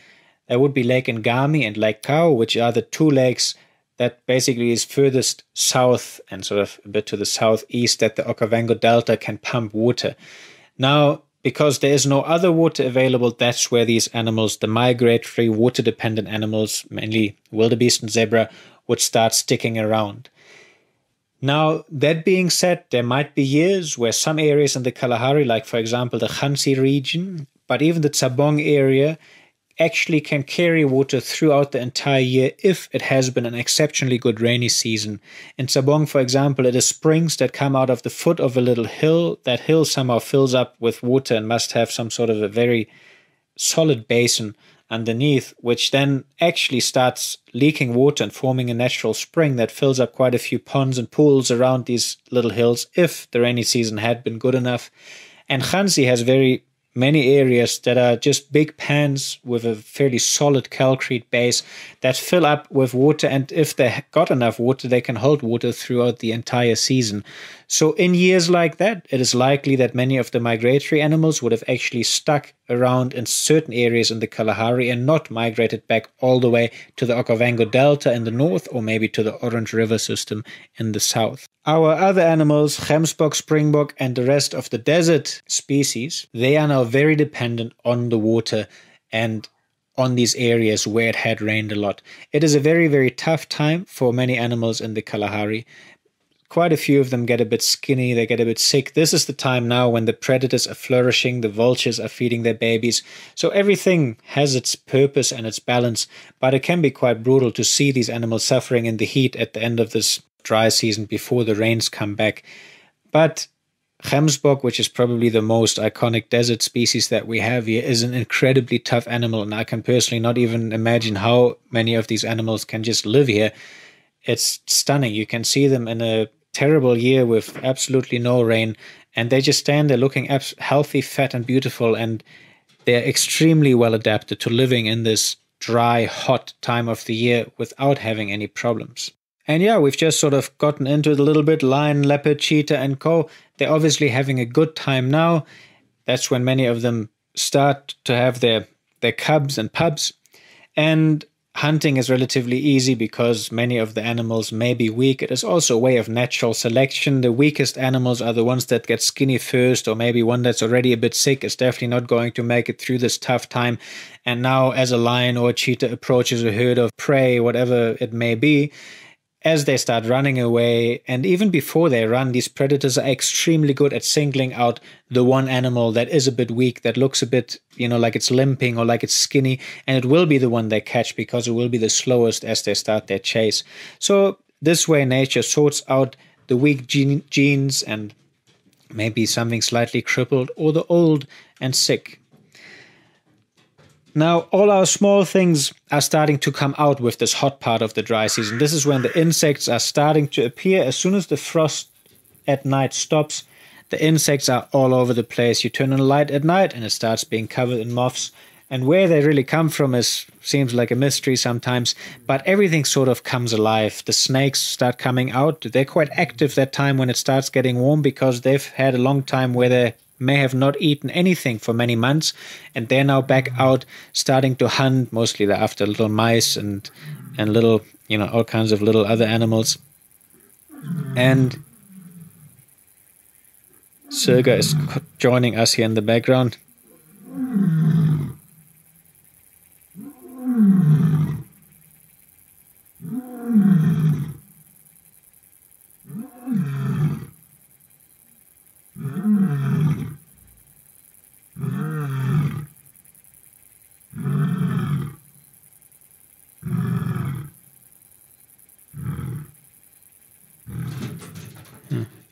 There would be Lake Ngami and Lake Xau, which are the two lakes that basically is furthest south and sort of a bit to the southeast that the Okavango Delta can pump water. Now, because there is no other water available, that's where these animals, the migratory water-dependent animals, mainly wildebeest and zebra, would start sticking around. Now, that being said, there might be years where some areas in the Kalahari, like for example the Ghanzi region, but even the Tsabong area, actually can carry water throughout the entire year if it has been an exceptionally good rainy season. In Tsabong, for example, it is springs that come out of the foot of a little hill. That hill somehow fills up with water and must have some sort of a very solid basin underneath, which then actually starts leaking water and forming a natural spring that fills up quite a few ponds and pools around these little hills if the rainy season had been good enough. And Ghanzi has very many areas that are just big pans with a fairly solid calcrete base that fill up with water, and if they got enough water, they can hold water throughout the entire season. So in years like that, it is likely that many of the migratory animals would have actually stuck around in certain areas in the Kalahari and not migrated back all the way to the Okavango Delta in the north, or maybe to the Orange River system in the south. Our other animals, Gemsbok, Springbok and the rest of the desert species, they are now very dependent on the water and on these areas where it had rained a lot. It is a very, very tough time for many animals in the Kalahari. Quite a few of them get a bit skinny, they get a bit sick. This is the time now when the predators are flourishing, the vultures are feeding their babies. So everything has its purpose and its balance, but it can be quite brutal to see these animals suffering in the heat at the end of this dry season before the rains come back. But Gemsbok, which is probably the most iconic desert species that we have here, is an incredibly tough animal, and I can personally not even imagine how many of these animals can just live here. It's stunning. You can see them in a terrible year with absolutely no rain, and they just stand there looking healthy, fat, and beautiful, and they're extremely well adapted to living in this dry, hot time of the year without having any problems. And yeah, we've just sort of gotten into it a little bit. Lion, leopard, cheetah, and co. They're obviously having a good time now. That's when many of them start to have their, their cubs and pups. And hunting is relatively easy because many of the animals may be weak. It is also a way of natural selection. The weakest animals are the ones that get skinny first, or maybe one that's already a bit sick is definitely not going to make it through this tough time. And now as a lion or a cheetah approaches a herd of prey, whatever it may be, as they start running away, and even before they run, these predators are extremely good at singling out the one animal that is a bit weak, that looks a bit, you know, like it's limping or like it's skinny, and it will be the one they catch because it will be the slowest as they start their chase. So this way, nature sorts out the weak gene genes and maybe something slightly crippled or the old and sick. Now, all our small things are starting to come out with this hot part of the dry season. This is when the insects are starting to appear. As soon as the frost at night stops, the insects are all over the place. You turn on a light at night and it starts being covered in moths. And where they really come from is seems like a mystery sometimes, but everything sort of comes alive. The snakes start coming out. They're quite active that time when it starts getting warm because they've had a long time where they're may have not eaten anything for many months, and they're now back out starting to hunt. Mostly they're after little mice and and little, you know, all kinds of little other animals. And Sirga is joining us here in the background.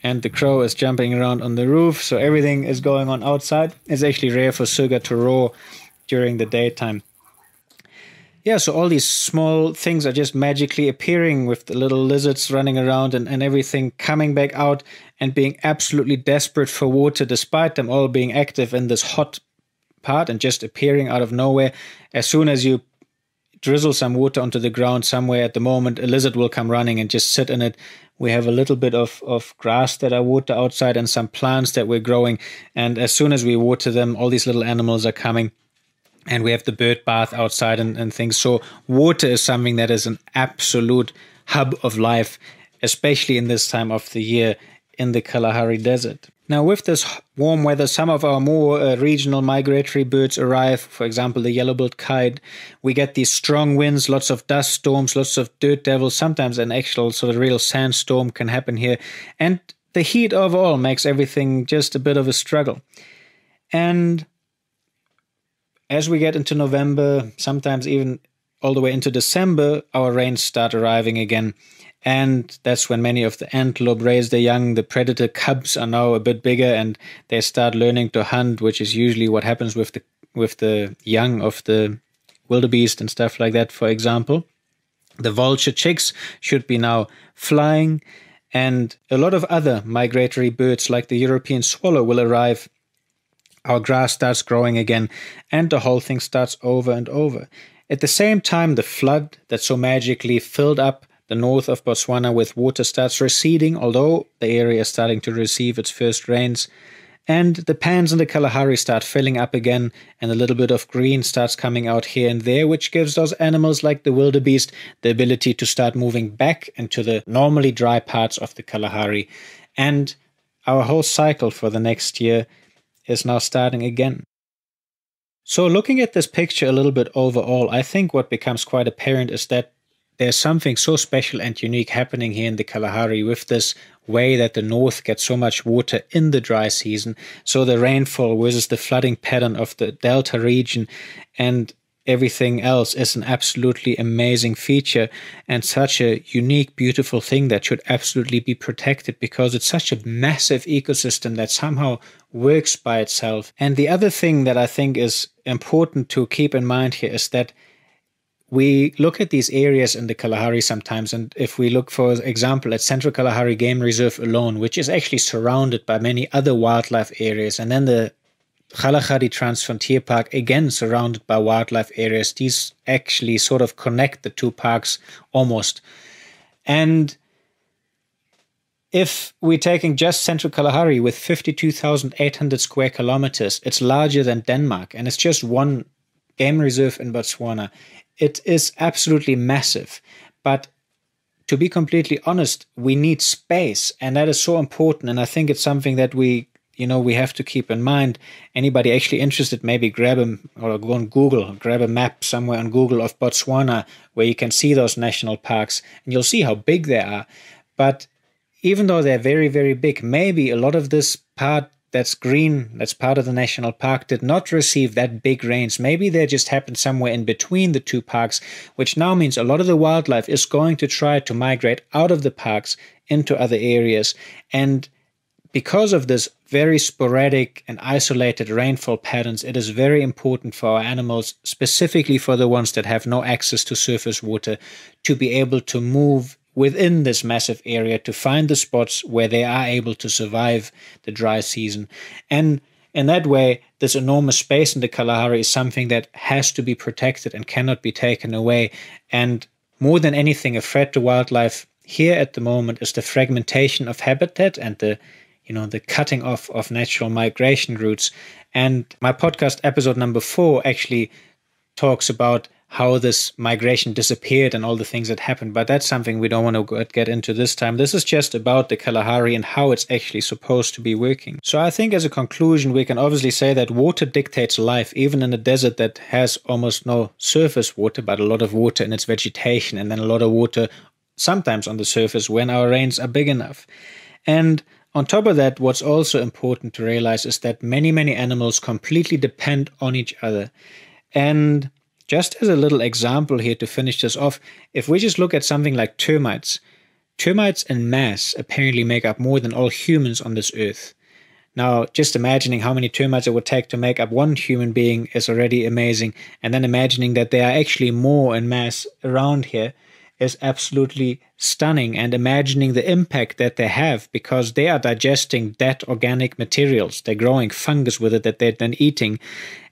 And the crow is jumping around on the roof, so everything is going on outside. It's actually rare for Sirga to roar during the daytime. Yeah, so all these small things are just magically appearing with the little lizards running around and, and everything coming back out and being absolutely desperate for water, despite them all being active in this hot part and just appearing out of nowhere. As soon as you drizzle some water onto the ground somewhere at the moment, a lizard will come running and just sit in it. We have a little bit of, of grass that I water outside and some plants that we're growing. And as soon as we water them, all these little animals are coming. And we have the bird bath outside and, and things. So water is something that is an absolute hub of life, especially in this time of the year in the Kalahari Desert. Now, with this warm weather, some of our more uh, regional migratory birds arrive, for example, the yellow-billed kite. We get these strong winds, lots of dust storms, lots of dirt devils. Sometimes an actual sort of real sandstorm can happen here. And the heat overall makes everything just a bit of a struggle. And as we get into November, sometimes even all the way into December, our rains start arriving again. And that's when many of the antelope raise their young. The predator cubs are now a bit bigger and they start learning to hunt, which is usually what happens with the with the young of the wildebeest and stuff like that, for example. The vulture chicks should be now flying, and a lot of other migratory birds like the European swallow will arrive. Our grass starts growing again, and the whole thing starts over and over. At the same time, the flood that so magically filled up the north of Botswana with water starts receding, although the area is starting to receive its first rains. And the pans in the Kalahari start filling up again, and a little bit of green starts coming out here and there, which gives those animals like the wildebeest the ability to start moving back into the normally dry parts of the Kalahari. And our whole cycle for the next year is now starting again. So looking at this picture a little bit overall, I think what becomes quite apparent is that there's something so special and unique happening here in the Kalahari with this way that the north gets so much water in the dry season. So the rainfall versus the flooding pattern of the delta region. And Everything else is an absolutely amazing feature and such a unique, beautiful thing that should absolutely be protected because it's such a massive ecosystem that somehow works by itself. And the other thing that I think is important to keep in mind here is that we look at these areas in the Kalahari sometimes, and if we look, for example, at Central Kalahari Game Reserve alone, which is actually surrounded by many other wildlife areas, and then the Khalakadi Transfrontier Park, again surrounded by wildlife areas. These actually sort of connect the two parks almost. And if we're taking just Central Kalahari with fifty-two thousand eight hundred square kilometers, it's larger than Denmark, and it's just one game reserve in Botswana. It is absolutely massive. But to be completely honest, we need space, and that is so important. And I think it's something that we you know, we have to keep in mind. Anybody actually interested, maybe grab them or go on Google, grab a map somewhere on Google of Botswana where you can see those national parks, and you'll see how big they are. But even though they're very, very big, maybe a lot of this part that's green, that's part of the national park, did not receive that big rains. Maybe they just happened somewhere in between the two parks, which now means a lot of the wildlife is going to try to migrate out of the parks into other areas. And because of this very sporadic and isolated rainfall patterns, it is very important for our animals, specifically for the ones that have no access to surface water, to be able to move within this massive area to find the spots where they are able to survive the dry season. And in that way, this enormous space in the Kalahari is something that has to be protected and cannot be taken away. And more than anything, a threat to wildlife here at the moment is the fragmentation of habitat and the you know, the cutting off of natural migration routes. And my podcast episode number four actually talks about how this migration disappeared and all the things that happened. But that's something we don't want to get into this time. This is just about the Kalahari and how it's actually supposed to be working. So I think as a conclusion, we can obviously say that water dictates life, even in a desert that has almost no surface water, but a lot of water in its vegetation, and then a lot of water sometimes on the surface when our rains are big enough. And on top of that, what's also important to realize is that many, many animals completely depend on each other. And just as a little example here to finish this off, if we just look at something like termites, termites in mass apparently make up more than all humans on this earth. Now, just imagining how many termites it would take to make up one human being is already amazing. And then imagining that there are actually more in mass around here is absolutely stunning, and imagining the impact that they have, because they are digesting dead organic materials. They're growing fungus with it that they're then eating.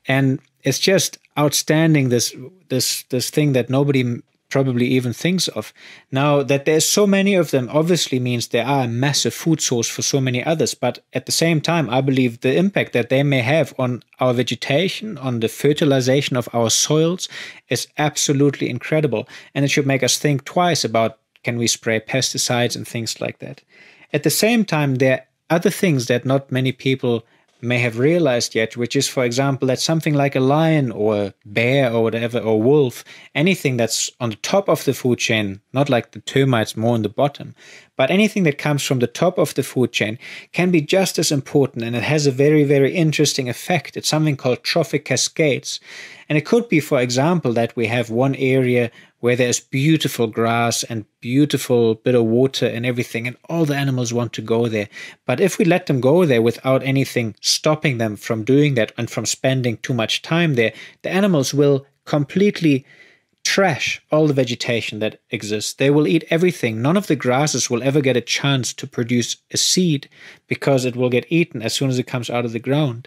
And it's just outstanding, this this this thing that nobody probably even thinks of. Now, that there's so many of them obviously means they are a massive food source for so many others. But at the same time, I believe the impact that they may have on our vegetation, on the fertilization of our soils, is absolutely incredible. And it should make us think twice about, can we spray pesticides and things like that. At the same time, there are other things that not many people may have realized yet, which is, for example, that something like a lion or a bear or whatever, or wolf, anything that's on the top of the food chain, not like the termites more on the bottom, but anything that comes from the top of the food chain can be just as important, and it has a very, very interesting effect. It's something called trophic cascades. And it could be, for example, that we have one area where there's beautiful grass and beautiful bit of water and everything, and all the animals want to go there. But if we let them go there without anything stopping them from doing that and from spending too much time there, the animals will completely trash all the vegetation that exists. They will eat everything. None of the grasses will ever get a chance to produce a seed, because it will get eaten as soon as it comes out of the ground.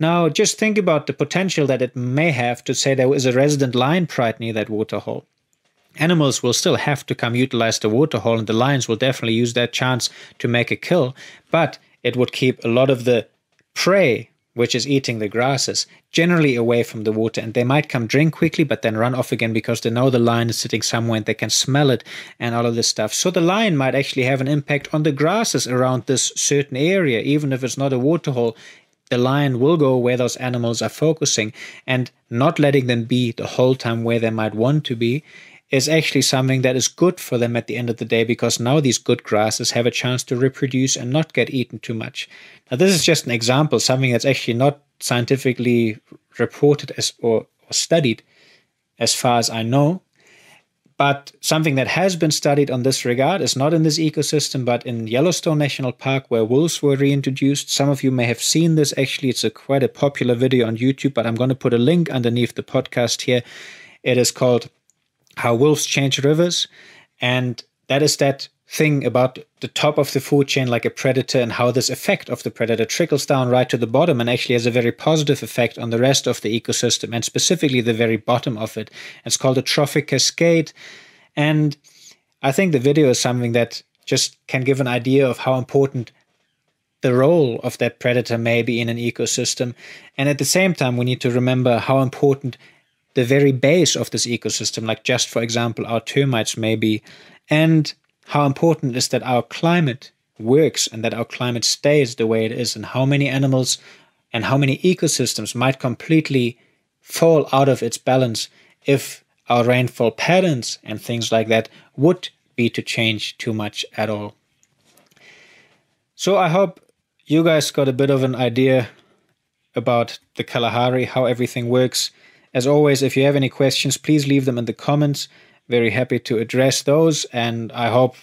Now, just think about the potential that it may have to say there is a resident lion pride near that waterhole. Animals will still have to come utilize the waterhole, and the lions will definitely use that chance to make a kill, but it would keep a lot of the prey, which is eating the grasses, generally away from the water. And they might come drink quickly, but then run off again because they know the lion is sitting somewhere and they can smell it and all of this stuff. So the lion might actually have an impact on the grasses around this certain area, even if it's not a waterhole. The lion will go where those animals are focusing, and not letting them be the whole time where they might want to be is actually something that is good for them at the end of the day, because now these good grasses have a chance to reproduce and not get eaten too much. Now, this is just an example, something that's actually not scientifically reported as or or studied as far as I know. But something that has been studied on this regard is not in this ecosystem, but in Yellowstone National Park, where wolves were reintroduced. Some of you may have seen this. Actually, it's a quite a popular video on YouTube, but I'm going to put a link underneath the podcast here. It is called How Wolves Change Rivers. And that is that thing about the top of the food chain, like a predator, and how this effect of the predator trickles down right to the bottom and actually has a very positive effect on the rest of the ecosystem, and specifically the very bottom of it. It's called a trophic cascade. And I think the video is something that just can give an idea of how important the role of that predator may be in an ecosystem. And at the same time, we need to remember how important the very base of this ecosystem, like just for example, our termites may be, and how important is that our climate works and that our climate stays the way it is, and how many animals and how many ecosystems might completely fall out of its balance if our rainfall patterns and things like that would be to change too much at all. So I hope you guys got a bit of an idea about the Kalahari, how everything works. As always, if you have any questions, please leave them in the comments. Very happy to address those, and I hope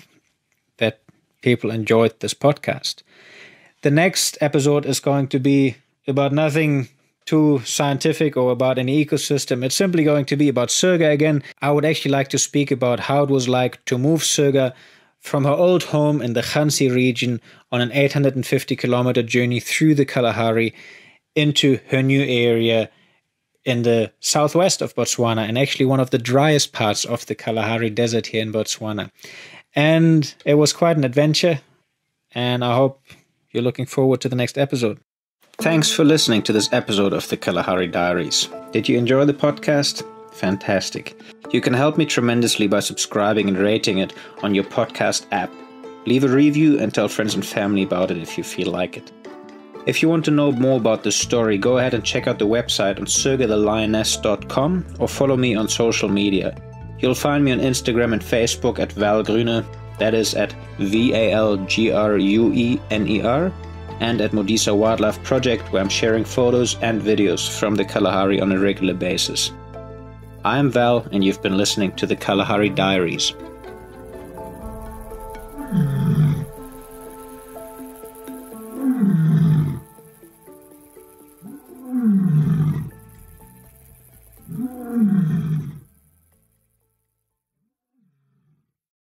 that people enjoyed this podcast. The next episode is going to be about nothing too scientific or about an ecosystem. It's simply going to be about Sirga again. I would actually like to speak about how it was like to move Sirga from her old home in the Ghanzi region on an eight hundred fifty kilometer journey through the Kalahari into her new area in the southwest of Botswana, and actually one of the driest parts of the Kalahari Desert here in Botswana. And it was quite an adventure, and I hope you're looking forward to the next episode. Thanks for listening to this episode of the Kalahari Diaries. Did you enjoy the podcast? Fantastic. You can help me tremendously by subscribing and rating it on your podcast app. Leave a review and tell friends and family about it if you feel like it. If you want to know more about this story, go ahead and check out the website on sirga the lioness dot com or follow me on social media. You'll find me on Instagram and Facebook at Val Gruener, that is at V A L G R U E N E R, and at Modisa Wildlife Project, where I'm sharing photos and videos from the Kalahari on a regular basis. I'm Val, and you've been listening to the Kalahari Diaries.